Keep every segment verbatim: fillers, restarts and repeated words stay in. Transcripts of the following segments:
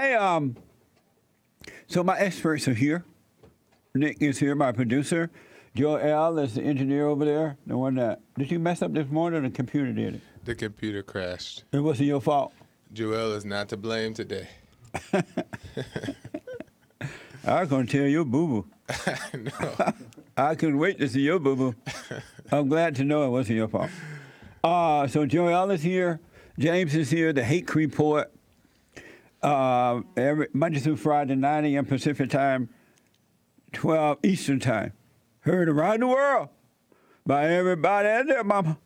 Hey, um, so my experts are here. Nick is here, my producer. Joel is the engineer over there, the one that... Did you mess up this morning or the computer did it? The computer crashed. It wasn't your fault. Joel is not to blame today. I was going to tell your boo-boo. I know. I couldn't wait to see your boo-boo. I'm glad to know it wasn't your fault. Uh, so Joel is here. James is here. The Hate Report. Uh, every Monday through Friday, nine a.m. Pacific time, twelve Eastern time. Heard around the world by everybody and their mama.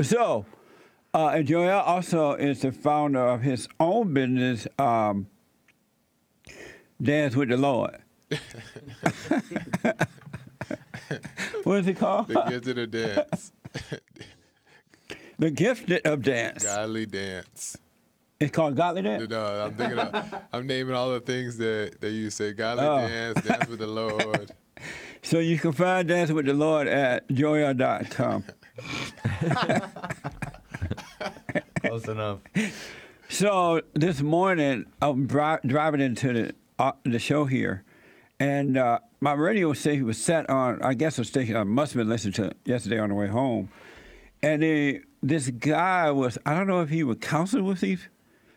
So, uh, and Joel also is the founder of his own business, um, Dance with the Lord. What is it called? The Gifted of Dance. The Gifted of Dance. Godly Dance. It's called Godly Dance? No, I'm thinking of, I'm naming all the things that, that you say. Godly oh. Dance, Dance with the Lord. So you can find Dance with the Lord at joel dot com. Close enough. So this morning, I'm dri- driving into the uh, the show here, and uh, my radio station was set on, I guess a station I must have been listening to yesterday on the way home. And they, this guy was, I don't know if he was counseling with these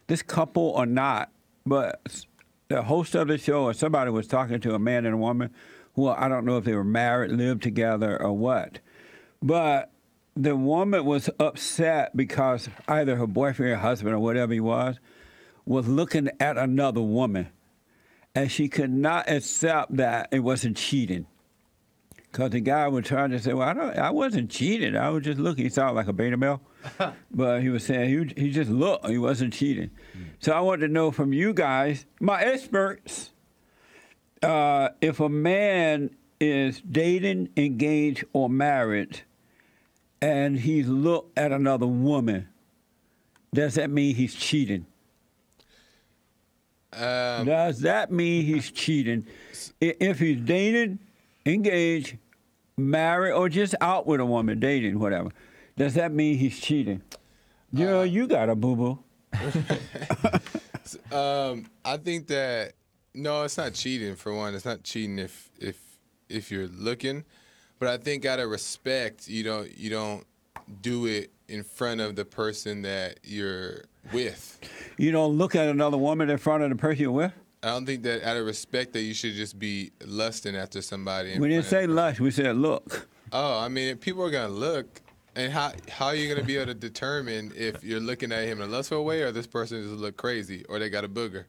this couple or not, but the host of the show or somebody was talking to a man and a woman who I don't know if they were married, lived together, or what. But the woman was upset because either her boyfriend or husband or whatever he was was looking at another woman, and she could not accept that it wasn't cheating. Because the guy was trying to say, well, I don't, I wasn't cheating. I was just looking. He sounded like a beta male. But he was saying, he, he just looked. He wasn't cheating. Mm. So I wanted to know from you guys, my experts, uh, if a man is dating, engaged, or married, and he's looked at another woman, does that mean he's cheating? Um, does that mean he's cheating? If he's dating, engaged, married, or just out with a woman, dating, whatever. Does that mean he's cheating? Yo, uh, you got a boo-boo. um, I think that, no, it's not cheating, for one. It's not cheating if if if you're looking. But I think out of respect, you don't, you don't do it in front of the person that you're with. You don't look at another woman in front of the person you're with? I don't think that out of respect that you should just be lusting after somebody. We didn't say lust, we said look. Oh, I mean, people are going to look, and how how are you going to be able to determine if you're looking at him in a lustful way or this person just look crazy or they got a booger?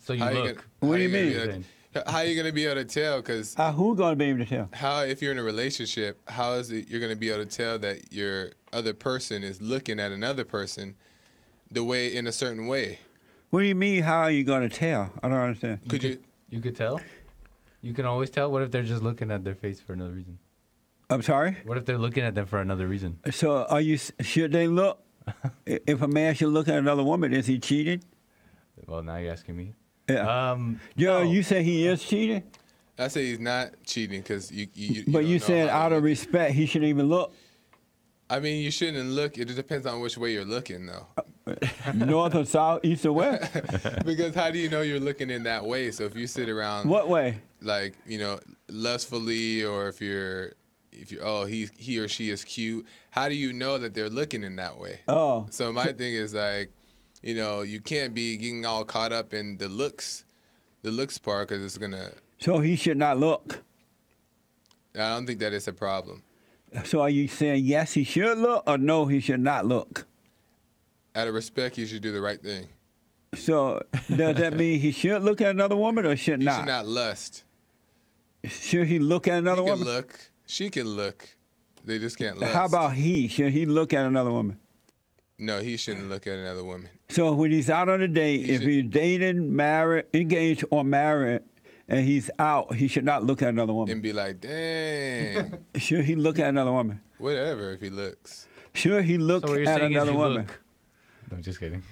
So you how look. You gonna, what do you, you mean? To, how are you going to be able to tell? Cause uh, who going to be able to tell? How, if you're in a relationship, how is it you're going to be able to tell that your other person is looking at another person the way in a certain way? What do you mean, how are you going to tell? I don't understand. Could you? You could tell? You can always tell? What if they're just looking at their face for another reason? I'm sorry? What if they're looking at them for another reason? So are you? Should they look? If a man should look at another woman, is he cheating? Well, now you're asking me. Yeah. Um, Yo, no. You say he is cheating? I say he's not cheating because you, you, you But you said out of respect, he shouldn't even look. I mean, you shouldn't look. It depends on which way you're looking, though. North or south, east or west? Because how do you know you're looking in that way? So if you sit around, what way? Like, you know, lustfully, or if you're, if you oh he he or she is cute. How do you know that they're looking in that way? Oh. So my thing is like, you know, you can't be getting all caught up in the looks, the looks part, because it's gonna. So he should not look. I don't think that it's a problem. So are you saying yes, he should look, or no, he should not look? Out of respect, he should do the right thing. So does that mean he should look at another woman or should he not? He should not lust. Should he look at another he woman? She can look. She can look. They just can't lust. How about he? Should he look at another woman? No, he shouldn't look at another woman. So when he's out on a date, he if should... he's dating, married, engaged, or married, and he's out, he should not look at another woman. And be like, dang. Should he look at another woman? Whatever, if he looks. Should he look so at another woman? Look. No, just kidding.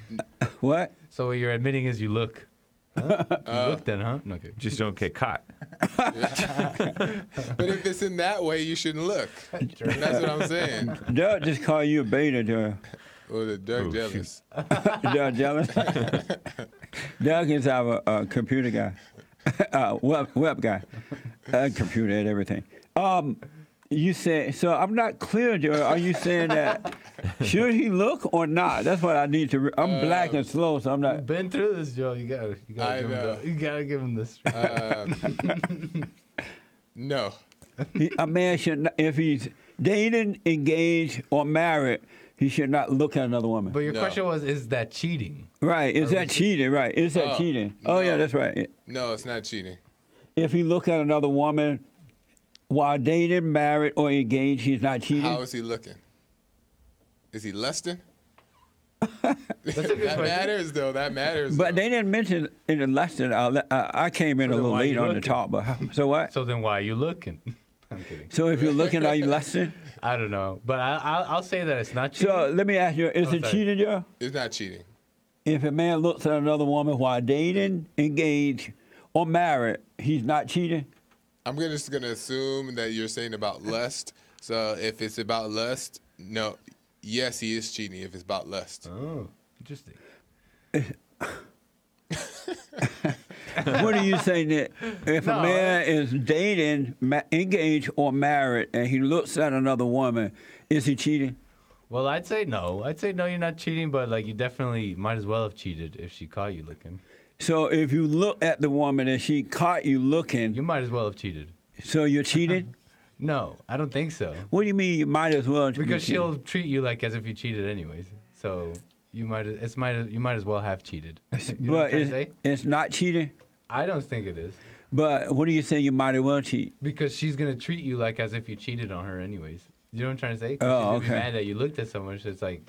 What? So what you're admitting is you look. Huh? You uh, look then, huh? No, okay. Just don't get caught. But if it's in that way, you shouldn't look. That's what I'm saying. Doug just call you a beta, Doug. Or the Doug Ooh. Jealous. Doug Jealous? Doug is our uh, computer guy, uh, web, web guy, uh, computer and everything. Um, you said, so I'm not clear, Joy. Are you saying that should he look or not? That's what I need to, re- I'm uh, black and slow, so I'm not. You've been through this, Joe. You gotta, you gotta, I give, know. Him the, you gotta give him this. Um, no. He, a man should not, if he's dating, engaged, or married, he should not look at another woman. But your no. question was, is that cheating? Right. Is or that cheating? It? Right. Is that oh, cheating? No. Oh, yeah, that's right. No, it's not cheating. If he look at another woman while dating, married, or engaged, he's not cheating? How is he looking? Is he lusting? that question. matters, though. That matters. But though. They didn't mention in the lusting. I, I came in so a little late on the talk, but so what? So then why are you looking? I'm kidding. So if you're looking, are you lusting? I don't know, but I, I, I'll say that it's not cheating. So let me ask you, is oh, it sorry. cheating, Joe? It's not cheating. If a man looks at another woman while dating, engaged, or married, he's not cheating? I'm just going to assume that you're saying about lust. So if it's about lust, no. Yes, he is cheating if it's about lust. Oh, interesting. What are you saying that if no, a man is dating, ma- engaged, or married, and he looks at another woman, is he cheating? Well, I'd say no. I'd say no, you're not cheating, but like you definitely might as well have cheated if she caught you looking. So if you look at the woman and she caught you looking, you might as well have cheated. So you're cheating? No, I don't think so. What do you mean you might as well? Because be she'll treat you like as if you cheated anyways. So you might it's might you might as well have cheated. You but it's, it's not cheating. I don't think it is. But what do you say you might as well cheat? Because she's gonna treat you like as if you cheated on her anyways. You know what I'm trying to say? Oh, she's okay. Be mad that you looked at someone. So it's like.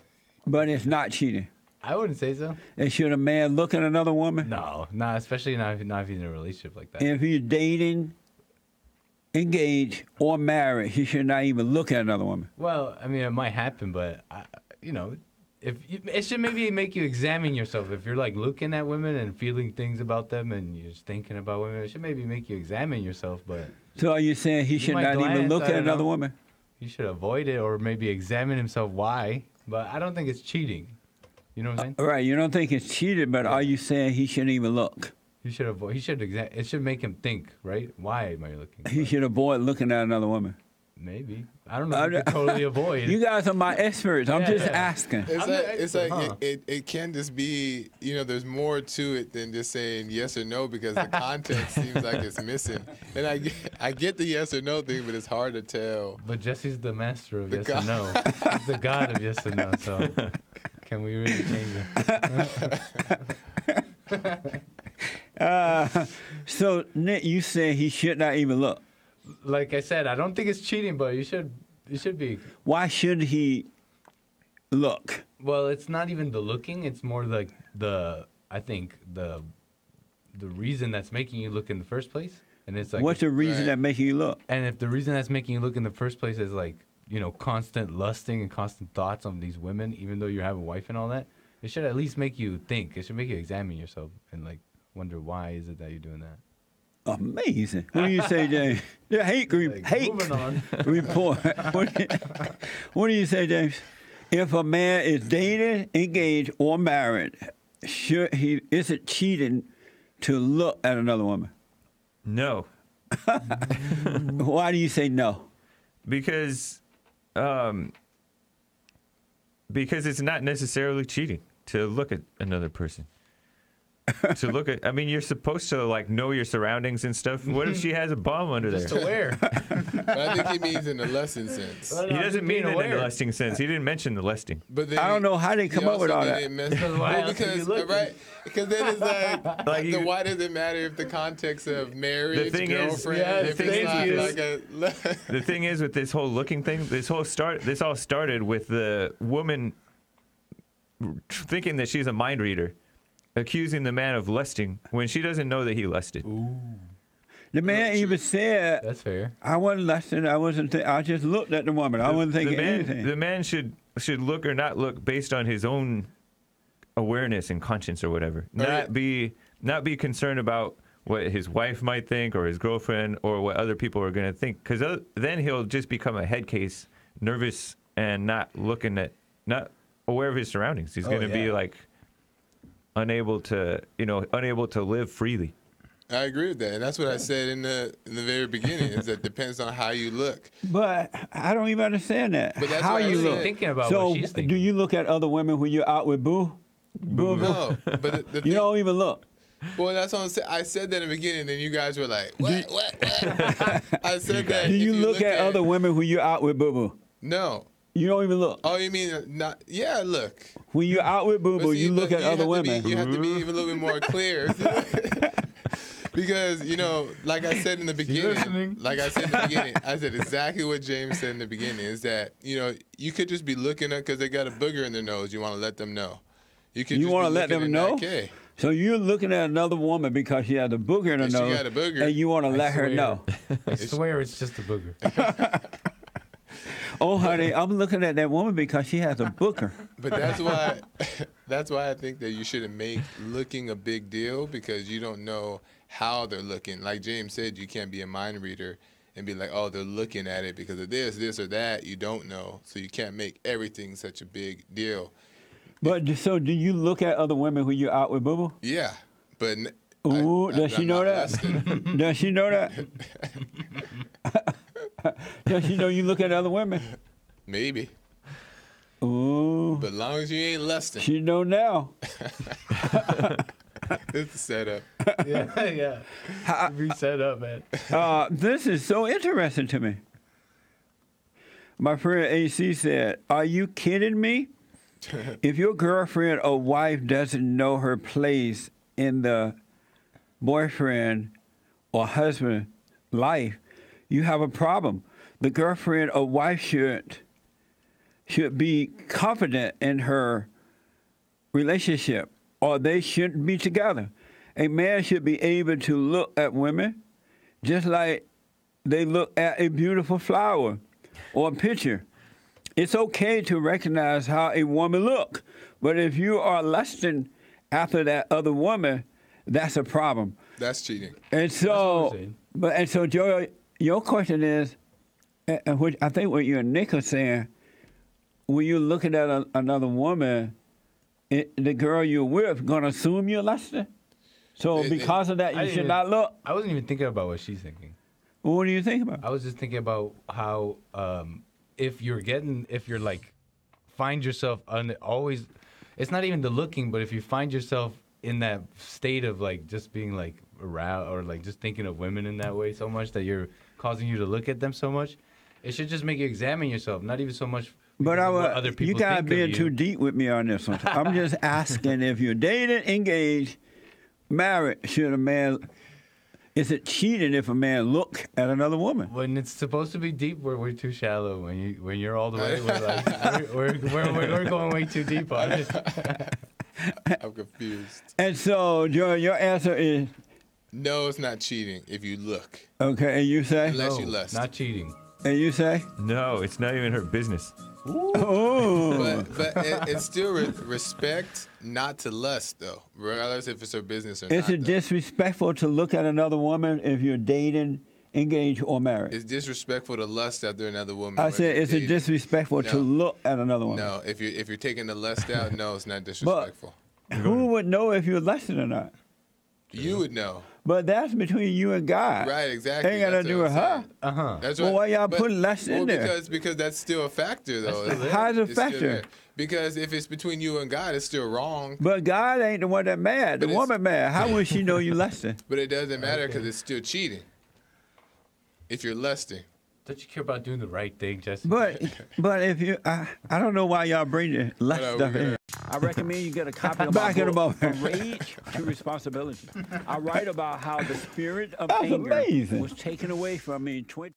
But it's not cheating. I wouldn't say so. And should a man look at another woman? No, not especially not if, not if he's in a relationship like that. If you're dating, engaged, or married, he should not even look at another woman. Well, I mean, it might happen, but I, you know, if you, it should maybe make you examine yourself. If you're like looking at women and feeling things about them, and you're just thinking about women, it should maybe make you examine yourself. But so, are you saying he should not glance, even look at another know, woman? He should avoid it, or maybe examine himself why. But I don't think it's cheating. You know what I'm saying? Uh, right. You don't think it's cheating, but yeah. Are you saying he shouldn't even look? He should avoid. He should. Exa- it should make him think, right? Why am I looking? He should avoid looking at another woman. Maybe I don't know. I could totally avoid. You guys are my experts. I'm yeah, just yeah. asking. It's I'm like, expert, it's like huh? it, it. It can just be. You know, there's more to it than just saying yes or no because the context seems like it's missing. And I get, I get the yes or no thing, but it's hard to tell. But Jesse's the master of the yes god. or no. He's the god of yes or no. So can we really change it? Uh, so, Nick, you said he should not even look. Like I said, I don't think it's cheating, but you should you should be. Why should he look? Well, it's not even the looking. It's more like the, I think, the the reason that's making you look in the first place. And it's like, what's the reason right. that's making you look? And if the reason that's making you look in the first place is like, you know, constant lusting and constant thoughts on these women, even though you have a wife and all that, it should at least make you think. It should make you examine yourself and like, wonder why is it that you're doing that? Amazing. What do you say, James? Yeah, hate re- hate moving on. Report. What do, you, what do you say, James? If a man is dating, engaged, or married, should he? Is it cheating to look at another woman? No. Why do you say no? Because, um, because it's not necessarily cheating to look at another person. To look at, I mean, you're supposed to like know your surroundings and stuff. What if she has a bomb under there? Just aware. But I think he means in the lusting sense. Well, no, he doesn't mean aware. It in the lusting sense. He didn't mention the lusting. But then, I don't know how they come up with all that. Well, because right, because then it's like, like you, the why does it matter if the context of marriage, the thing girlfriend, is, yeah, the, thing like, is, like a, the thing is with this whole looking thing. This whole start. This all started with the woman thinking that she's a mind reader. Accusing the man of lusting when she doesn't know that he lusted. Ooh. The man even said, "That's fair. I wasn't lusting. I wasn't. Th- I just looked at the woman. The, I wasn't thinking the man, anything." The man should should look or not look based on his own awareness and conscience or whatever. Not oh, yeah. be not be concerned about what his wife might think or his girlfriend or what other people are going to think. Because uh, then he'll just become a head case, nervous and not looking at, not aware of his surroundings. He's oh, going to yeah. be like. unable to, you know, unable to live freely. I agree with that. And that's what I said in the in the very beginning, is that depends on how you look. But I don't even understand that. But that's how you look. Thinking about so what she's thinking. Do you look at other women when you're out with Boo? Boo, Boo. No. But the, the you thing, don't even look. Well, that's what I'm saying. I said that in the beginning, and you guys were like, what, do, what, what? I said that. Do you, you look, look at, at other women when you're out with Boo Boo? No. You don't even look. Oh, you mean not? Yeah, look. When you're out with Boo Boo, you, you look, look at you other women. Be, you have to be even a little bit more clear. Because, you know, like I said in the beginning, like I said in the beginning, I said exactly what James said in the beginning, is that, you know, you could just be looking at, because they got a booger in their nose, you want to let them know. You could. You want to let them know? Okay. So you're looking at another woman because she has a booger in her nose, got a booger, and you want to let her know. I swear it's just a booger. Oh, honey, I'm looking at that woman because she has a booger. But that's why, that's why I think that you shouldn't make looking a big deal, because you don't know how they're looking. Like James said, you can't be a mind reader and be like, oh, they're looking at it because of this, this, or that. You don't know, so you can't make everything such a big deal. But so do you look at other women when you're out with Boo Boo? Yeah, but ooh, I, I, does, she know that? Does she know that? Does she know you look at other women? Maybe. Ooh. But long as you ain't lusting. She know now. It's set up. Yeah, yeah. How, we set up, man. Uh, this is so interesting to me. My friend A C said, "Are you kidding me? If your girlfriend or wife doesn't know her place in the boyfriend or husband's life, you have a problem. The girlfriend or wife should should be confident in her relationship, or they shouldn't be together. A man should be able to look at women just like they look at a beautiful flower or a picture. It's okay to recognize how a woman looks, but if you are lusting after that other woman, that's a problem. That's cheating." And so, but and so, Joe, your question is, and which I think what you and Nick are saying, when you're looking at a, another woman, it, the girl you're with gonna assume you're lusting. So it, because it, of that, you I should not look. I wasn't even thinking about what she's thinking. Well, what do you think about? I was just thinking about how. Um, If you're getting, if you're like, find yourself un, always, it's not even the looking, but if you find yourself in that state of like just being like around or like just thinking of women in that way so much that you're causing you to look at them so much, it should just make you examine yourself, not even so much. But I would, other people you gotta be you. Too deep with me on this one. I'm just asking if you're dating, engaged, married, should a man. Is it cheating if a man look at another woman? When it's supposed to be deep, we're, we're too shallow. When you when you're all the way, we're like we're we're, we're, we're going way too deep on it. I'm confused. And so, Joe, your answer is no. It's not cheating if you look. Okay, and you say unless no, you lust. Not cheating. And you say no. It's not even her business. Ooh. Ooh. But, but it, it's still re- respect not to lust, though, regardless if it's her business or it's not. Is it disrespectful to look at another woman if you're dating, engaged, or married? It's disrespectful to lust after another woman. I said, is it disrespectful no. to look at another woman? No, if you're, if you're taking the lust out, no, it's not disrespectful. But who would know if you're lusting or not? You would know. But that's between you and God. Right, exactly. Ain't got to do with her. Uh-huh. That's right. Well, why y'all but, putting less in well, there? Because, because that's still a factor, though. How's a factor? Because if it's between you and God, it's still wrong. But God ain't the one that mad. But the woman mad. How would she know you lusting? But it doesn't matter because okay. it's still cheating if you're lusting. Don't you care about doing the right thing, Jesse? But, but if you, I, I don't know why y'all bring the lust no, stuff in. I recommend you get a copy of my book, From Rage to Responsibility. I write about how the spirit of That's anger amazing. Was taken away from me in twenty. twenty-